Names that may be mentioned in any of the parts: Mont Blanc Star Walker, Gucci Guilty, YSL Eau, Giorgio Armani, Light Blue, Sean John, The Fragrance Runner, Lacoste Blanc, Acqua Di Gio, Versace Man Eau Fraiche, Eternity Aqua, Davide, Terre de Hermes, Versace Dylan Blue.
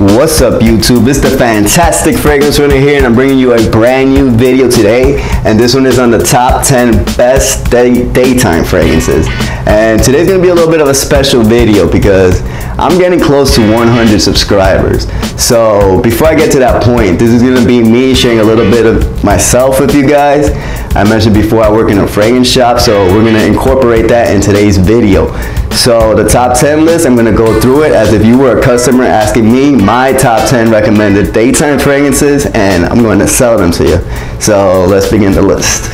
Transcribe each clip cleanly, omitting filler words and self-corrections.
What's up YouTube, it's the fantastic fragrance runner here and I'm bringing you a brand new video today, and this one is on the top 10 best daytime fragrances. And today's gonna be a little bit of a special video because I'm getting close to 100 subscribers. So before I get to that point, this is gonna be me sharing a little bit of myself with you guys. I mentioned before I work in a fragrance shop, so we're gonna incorporate that in today's video. So the top 10 list, I'm gonna go through it as if you were a customer asking me my top 10 recommended daytime fragrances, and I'm going to sell them to you. So let's begin the list.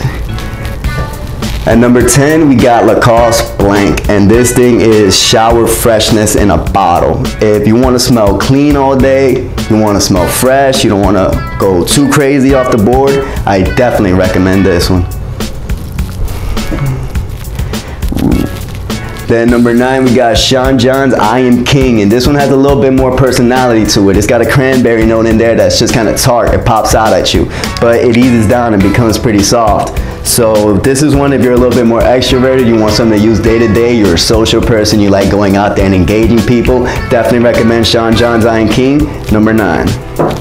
At number 10, we got Lacoste Blanc, and this thing is shower freshness in a bottle. If you want to smell clean all day, you want to smell fresh, you don't want to go too crazy off the board, I definitely recommend this one. Then number 9, we got Sean John's I Am King, and this one has a little bit more personality to it. It's got a cranberry note in there that's just kind of tart. It pops out at you, but it eases down and becomes pretty soft. So this is one if you're a little bit more extroverted, you want something to use day to day, you're a social person, you like going out there and engaging people, definitely recommend Sean John's I Am King, number 9.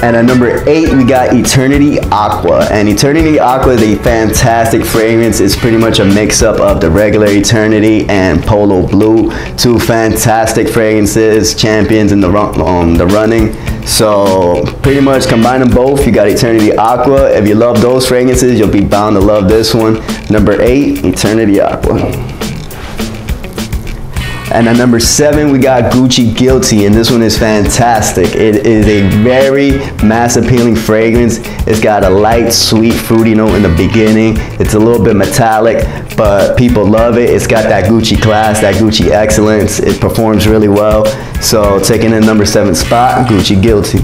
And at number 8, we got Eternity Aqua. And Eternity Aqua is a fantastic fragrance. It's pretty much a mix-up of the regular Eternity and Polo Blue. Two fantastic fragrances, champions in the running. So pretty much combine them both, you got Eternity Aqua. If you love those fragrances, you'll be bound to love this one. Number 8, Eternity Aqua. And at number 7, we got Gucci Guilty, and this one is fantastic. It is a very mass-appealing fragrance. It's got a light, sweet, fruity note in the beginning. It's a little bit metallic, but people love it. It's got that Gucci class, that Gucci excellence. It performs really well. So taking in number 7 spot, Gucci Guilty.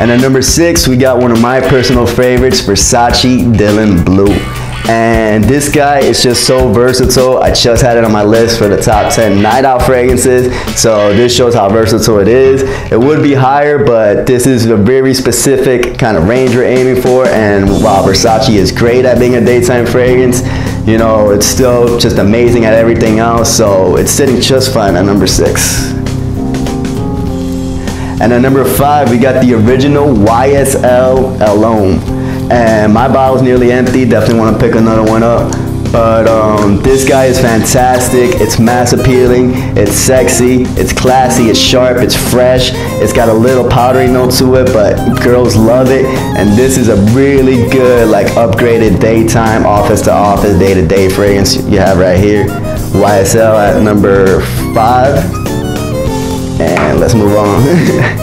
And at number 6, we got one of my personal favorites, Versace Dylan Blue. And this guy is just so versatile. I just had it on my list for the top 10 night out fragrances, so this shows how versatile it is. It would be higher, but this is a very specific kind of range we're aiming for, and while Versace is great at being a daytime fragrance, you know, it's still just amazing at everything else, so it's sitting just fine at number 6. And at number 5, we got the original YSL Eau. And my bottle's nearly empty, definitely want to pick another one up. But this guy is fantastic. It's mass appealing, it's sexy, it's classy, it's sharp, it's fresh. It's got a little powdery note to it, but girls love it. And this is a really good, like, upgraded daytime, office to office, day to day fragrance you have right here. YSL at number 5. And let's move on.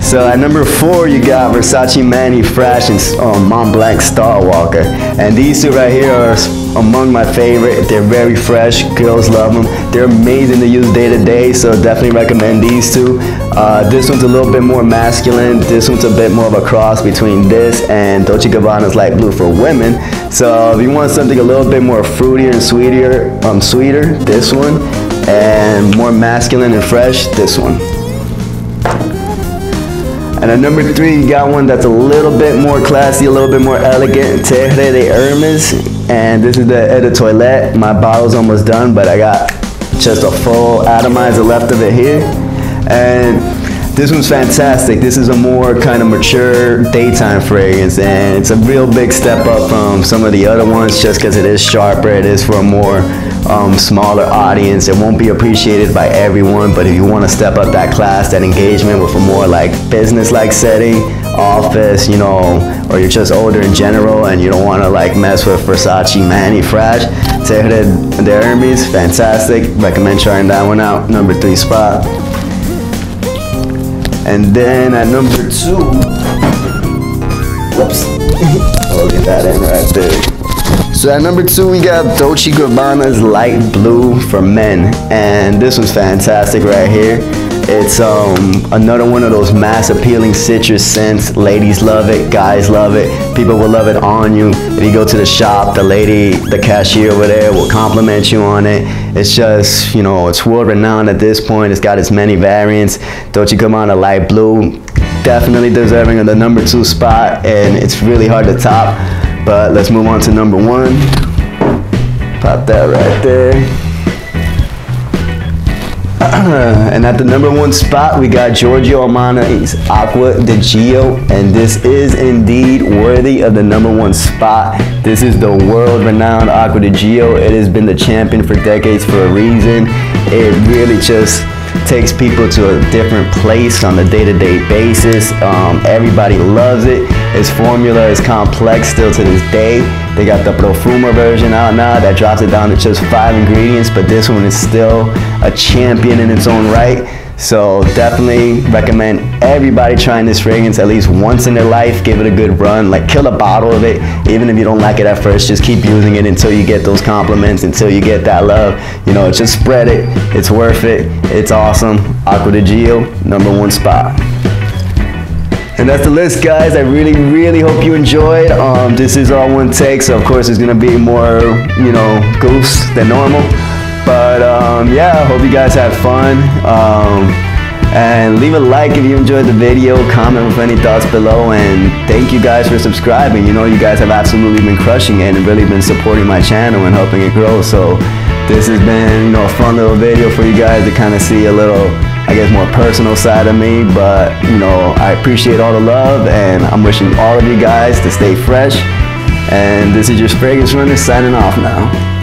So at number 4, you got Versace Man Eau Fraiche and Mont Blanc Star Walker. And these two right here are among my favorite. They're very fresh, girls love them. They're amazing to use day to day, so definitely recommend these two. This one's a little bit more masculine. This one's a bit more of a cross between this and Dolce & Gabbana's Light Blue for women. So if you want something a little bit more fruitier and sweeter, this one. And more masculine and fresh, this one. And at number 3, you got one that's a little bit more classy, a little bit more elegant, Terre de Hermes. And this is the Eau de Toilette. My bottle's almost done, but I got just a full atomizer left of it here. And this one's fantastic. This is a more kind of mature daytime fragrance, and it's a real big step up from some of the other ones just because it is sharper. It is for a more smaller audience. It won't be appreciated by everyone, but if you want to step up that class, that engagement with a more like business-like setting, office, you know, or you're just older in general and you don't want to like mess with Versace Man Eau Fraiche, Terre de Hermes, fantastic. Recommend trying that one out. Number 3 spot. And then at number 2, whoops, I'll get that in right there. So at number 2, we got Dolce & Gabbana's Light Blue for men, and this one's fantastic right here. It's another one of those mass appealing citrus scents. Ladies love it, guys love it, people will love it on you. If you go to the shop, the lady, the cashier over there will compliment you on it. It's just, you know, it's world renowned at this point. It's got its many variants. Dolce & Gabbana Light Blue, definitely deserving of the number 2 spot, and it's really hard to top. But let's move on to number 1. Pop that right there. And at the #1 spot, we got Giorgio Armani's Acqua Di Gio, and this is indeed worthy of the #1 spot. This is the world-renowned Acqua Di Gio. It has been the champion for decades for a reason. It really just takes people to a different place on a day-to-day basis. Everybody loves it. Its formula is complex still to this day. They got the Profumo version out now that drops it down to just 5 ingredients, but this one is still a champion in its own right. So definitely recommend everybody trying this fragrance at least once in their life. Give it a good run, like kill a bottle of it. Even if you don't like it at first, just keep using it until you get those compliments, until you get that love. You know, just spread it. It's worth it. It's awesome. Acqua Di Gio, #1 spot. And that's the list, guys. I really hope you enjoyed. This is all one take, so of course it's gonna be more, you know, goofs than normal. But yeah, hope you guys had fun. And leave a like if you enjoyed the video, comment with any thoughts below, and thank you guys for subscribing. You know, you guys have absolutely been crushing it and really been supporting my channel and helping it grow. So this has been, you know, a fun little video for you guys to kind of see a little, I guess, more personal side of me. But you know, I appreciate all the love, and I'm wishing all of you guys to stay fresh. And this is your fragrance runner signing off now.